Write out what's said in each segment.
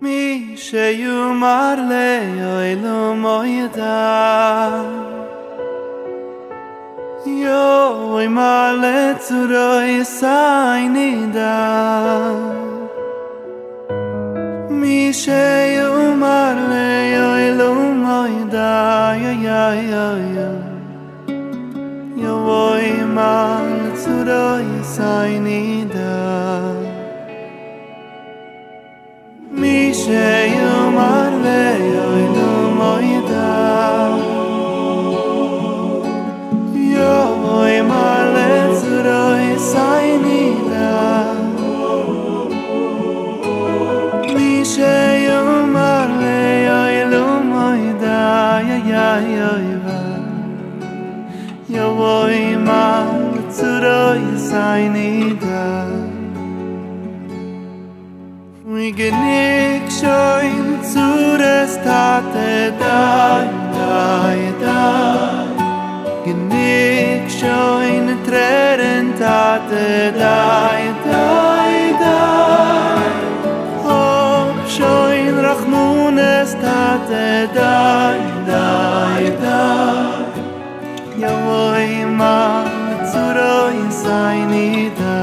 Mi Sheomar le lo moida, yo i male tsuroi sainida. Mi Sheomar le lo moida, yo i male tsuroi sainida. Mi Sheomar lo moida, yo i male tsuroi sainida. Mi Sheomar lo moida, yo i male tsuroi sainida. Mi genic shoin zures Tatte dai, genic shoin treren Tatte dai, ob shoin rachmunes Tatte dai, yo voy ma zuro insainida.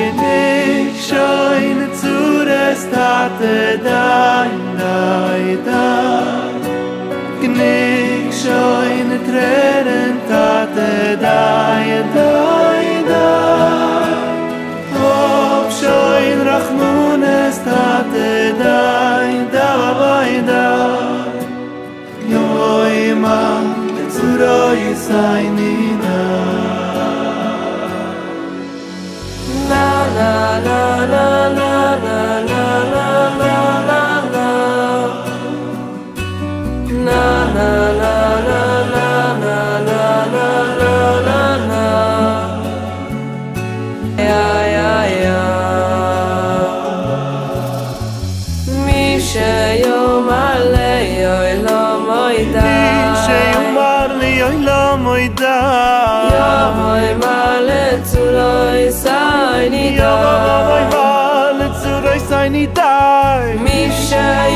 Genic shoin zures Tatte dai, genic shoin treren Tatte dai, ob shoin rachmunes Tatte dai, yo ima zuroi sainida. Mi Sheomar